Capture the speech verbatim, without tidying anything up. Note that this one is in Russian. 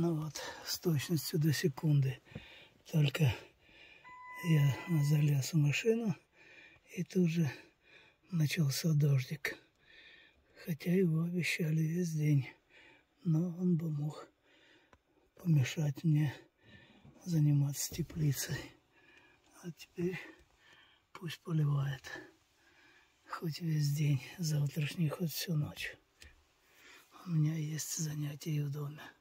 Ну вот, с точностью до секунды. Только я залез в машину, и тут же начался дождик. Хотя его обещали весь день, но он бы мог помешать мне заниматься теплицей. А теперь пусть поливает. Хоть весь день, завтрашний, хоть всю ночь. У меня есть занятия и в доме.